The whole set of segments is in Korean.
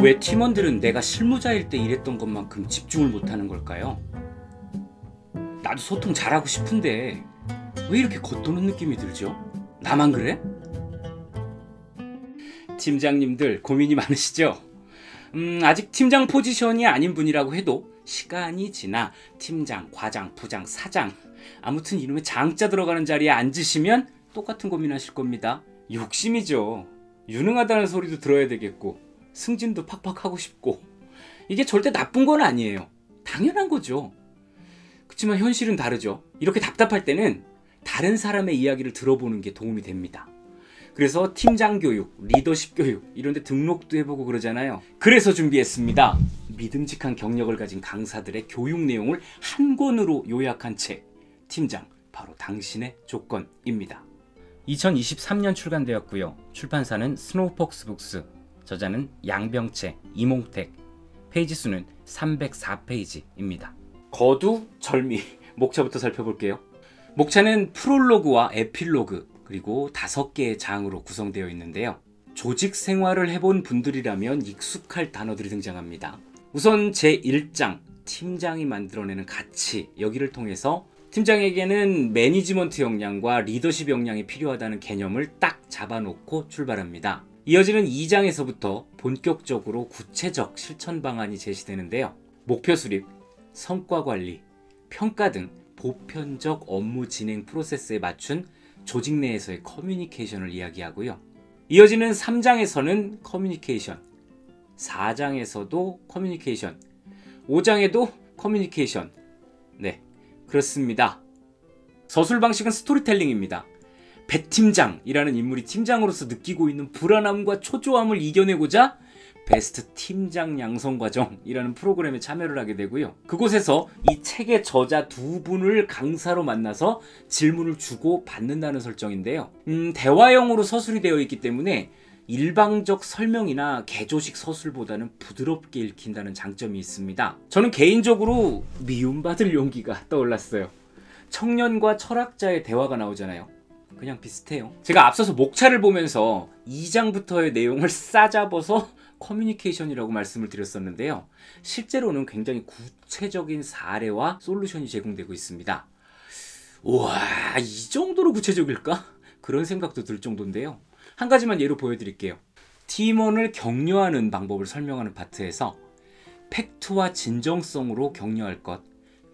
왜 팀원들은 내가 실무자일 때 일했던 것만큼 집중을 못하는 걸까요? 나도 소통 잘하고 싶은데 왜 이렇게 겉도는 느낌이 들죠? 나만 그래? 팀장님들 고민이 많으시죠? 아직 팀장 포지션이 아닌 분이라고 해도 시간이 지나 팀장, 과장, 부장, 사장 아무튼 이놈의 장자 들어가는 자리에 앉으시면 똑같은 고민하실 겁니다. 욕심이죠. 유능하다는 소리도 들어야 되겠고 승진도 팍팍 하고 싶고 이게 절대 나쁜 건 아니에요. 당연한 거죠. 그렇지만 현실은 다르죠. 이렇게 답답할 때는 다른 사람의 이야기를 들어보는 게 도움이 됩니다. 그래서 팀장 교육, 리더십 교육 이런 데 등록도 해보고 그러잖아요. 그래서 준비했습니다. 믿음직한 경력을 가진 강사들의 교육 내용을 한 권으로 요약한 책 팀장, 바로 당신의 조건입니다. 2023년 출간되었고요. 출판사는 스노우폭스북스, 저자는 양병채, 임홍택, 페이지 수는 304페이지입니다. 거두절미, 목차부터 살펴볼게요. 목차는 프롤로그와 에필로그 그리고 5개의 장으로 구성되어 있는데요. 조직 생활을 해본 분들이라면 익숙할 단어들이 등장합니다. 우선 제1장, 팀장이 만들어내는 가치, 여기를 통해서 팀장에게는 매니지먼트 역량과 리더십 역량이 필요하다는 개념을 딱 잡아놓고 출발합니다. 이어지는 2장에서부터 본격적으로 구체적 실천 방안이 제시되는데요. 목표 수립, 성과 관리, 평가 등 보편적 업무 진행 프로세스에 맞춘 조직 내에서의 커뮤니케이션을 이야기하고요. 이어지는 3장에서는 커뮤니케이션, 4장에서도 커뮤니케이션, 5장에도 커뮤니케이션. 네, 그렇습니다. 서술 방식은 스토리텔링입니다. 배팀장이라는 인물이 팀장으로서 느끼고 있는 불안함과 초조함을 이겨내고자 베스트 팀장 양성과정이라는 프로그램에 참여를 하게 되고요. 그곳에서 이 책의 저자 두 분을 강사로 만나서 질문을 주고 받는다는 설정인데요. 대화형으로 서술이 되어 있기 때문에 일방적 설명이나 개조식 서술보다는 부드럽게 읽힌다는 장점이 있습니다. 저는 개인적으로 미움받을 용기가 떠올랐어요. 청년과 철학자의 대화가 나오잖아요. 그냥 비슷해요. 제가 앞서서 목차를 보면서 2장부터의 내용을 싸잡아서 커뮤니케이션이라고 말씀을 드렸었는데요. 실제로는 굉장히 구체적인 사례와 솔루션이 제공되고 있습니다. 우와, 이 정도로 구체적일까? 그런 생각도 들 정도인데요. 한 가지만 예로 보여드릴게요. 팀원을 격려하는 방법을 설명하는 파트에서 팩트와 진정성으로 격려할 것,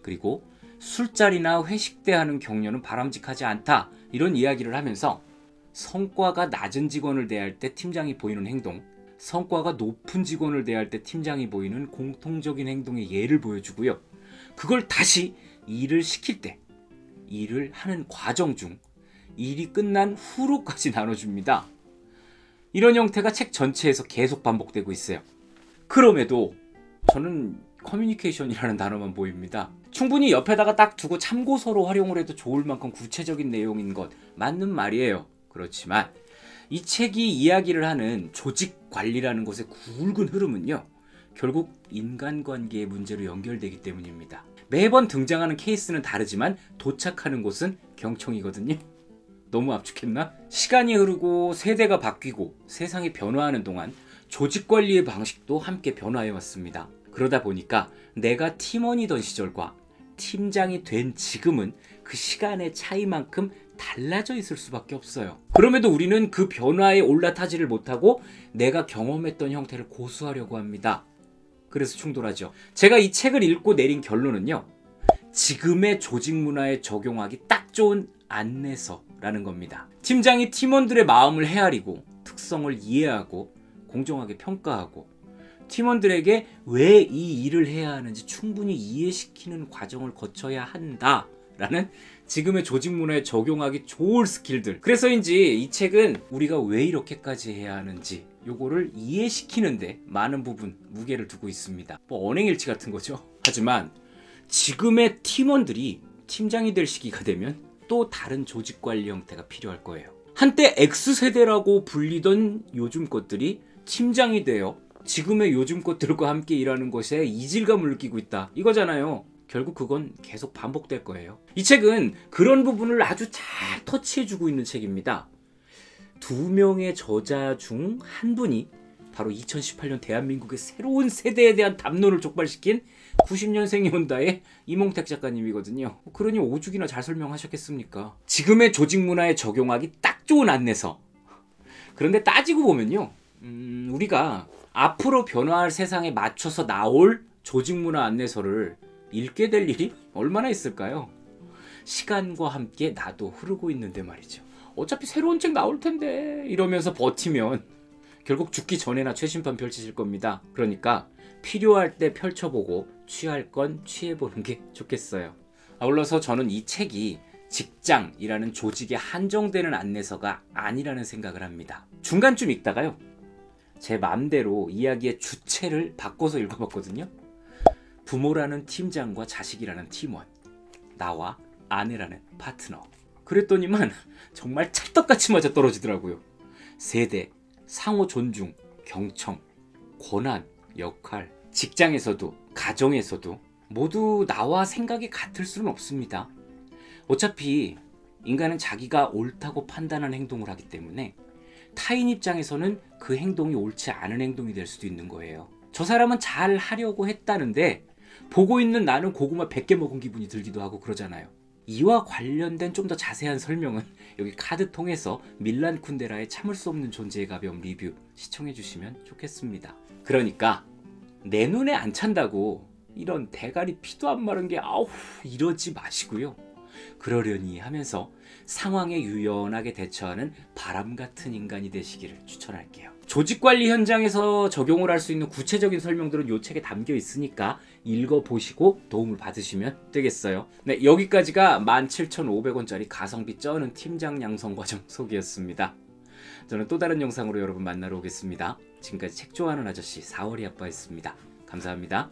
그리고 술자리나 회식 때 하는 격려는 바람직하지 않다, 이런 이야기를 하면서 성과가 낮은 직원을 대할 때 팀장이 보이는 행동, 성과가 높은 직원을 대할 때 팀장이 보이는 공통적인 행동의 예를 보여주고요. 그걸 다시 일을 시킬 때, 일을 하는 과정 중, 일이 끝난 후로까지 나눠줍니다. 이런 형태가 책 전체에서 계속 반복되고 있어요. 그럼에도 저는 커뮤니케이션이라는 단어만 보입니다. 충분히 옆에다가 딱 두고 참고서로 활용을 해도 좋을 만큼 구체적인 내용인 것 맞는 말이에요. 그렇지만 이 책이 이야기를 하는 조직 관리라는 것의 굵은 흐름은요, 결국 인간관계의 문제로 연결되기 때문입니다. 매번 등장하는 케이스는 다르지만 도착하는 곳은 경청이거든요. 너무 압축했나? 시간이 흐르고 세대가 바뀌고 세상이 변화하는 동안 조직 관리의 방식도 함께 변화해왔습니다. 그러다 보니까 내가 팀원이던 시절과 팀장이 된 지금은 그 시간의 차이만큼 달라져 있을 수밖에 없어요. 그럼에도 우리는 그 변화에 올라타지를 못하고 내가 경험했던 형태를 고수하려고 합니다. 그래서 충돌하죠. 제가 이 책을 읽고 내린 결론은요, 지금의 조직 문화에 적용하기 딱 좋은 안내서라는 겁니다. 팀장이 팀원들의 마음을 헤아리고 특성을 이해하고 공정하게 평가하고 팀원들에게 왜 이 일을 해야 하는지 충분히 이해시키는 과정을 거쳐야 한다 라는 지금의 조직 문화에 적용하기 좋을 스킬들. 그래서인지 이 책은 우리가 왜 이렇게까지 해야 하는지 요거를 이해시키는데 많은 부분 무게를 두고 있습니다. 뭐 언행일치 같은 거죠. 하지만 지금의 팀원들이 팀장이 될 시기가 되면 또 다른 조직 관리 형태가 필요할 거예요. 한때 X세대라고 불리던 요즘 것들이 팀장이 되어 지금의 요즘 것들과 함께 일하는 것에 이질감을 느끼고 있다, 이거잖아요. 결국 그건 계속 반복될 거예요. 이 책은 그런 부분을 아주 잘 터치해주고 있는 책입니다. 두 명의 저자 중 한 분이 바로 2018년 대한민국의 새로운 세대에 대한 담론을 족발시킨 90년생 연다의 임홍택 작가님이거든요. 그러니 오죽이나 잘 설명하셨겠습니까? 지금의 조직 문화에 적용하기 딱 좋은 안내서. 그런데 따지고 보면요, 우리가 앞으로 변화할 세상에 맞춰서 나올 조직 문화 안내서를 읽게 될 일이 얼마나 있을까요? 시간과 함께 나도 흐르고 있는데 말이죠. 어차피 새로운 책 나올 텐데 이러면서 버티면 결국 죽기 전에나 최신판 펼치실 겁니다. 그러니까 필요할 때 펼쳐보고 취할 건 취해보는 게 좋겠어요. 아울러서 저는 이 책이 직장이라는 조직에 한정되는 안내서가 아니라는 생각을 합니다. 중간쯤 읽다가요, 제 맘대로 이야기의 주체를 바꿔서 읽어봤거든요. 부모라는 팀장과 자식이라는 팀원, 나와 아내라는 파트너. 그랬더니만 정말 찰떡같이 맞아 떨어지더라고요. 세대, 상호 존중, 경청, 권한, 역할, 직장에서도 가정에서도 모두 나와 생각이 같을 수는 없습니다. 어차피 인간은 자기가 옳다고 판단한 행동을 하기 때문에 타인 입장에서는 그 행동이 옳지 않은 행동이 될 수도 있는 거예요. 저 사람은 잘 하려고 했다는데 보고 있는 나는 고구마 100개 먹은 기분이 들기도 하고 그러잖아요. 이와 관련된 좀 더 자세한 설명은 여기 카드 통해서 밀란 쿤데라의 참을 수 없는 존재의 가벼움 리뷰 시청해 주시면 좋겠습니다. 그러니까 내 눈에 안 찬다고 이런 대가리 피도 안 마른 게 아우 이러지 마시고요. 그러려니 하면서 상황에 유연하게 대처하는 바람 같은 인간이 되시기를 추천할게요. 조직관리 현장에서 적용을 할 수 있는 구체적인 설명들은 이 책에 담겨 있으니까 읽어보시고 도움을 받으시면 되겠어요. 네, 여기까지가 17,500원짜리 가성비 쩌는 팀장 양성 과정 소개였습니다. 저는 또 다른 영상으로 여러분 만나러 오겠습니다. 지금까지 책 좋아하는 아저씨 4월이 아빠였습니다. 감사합니다.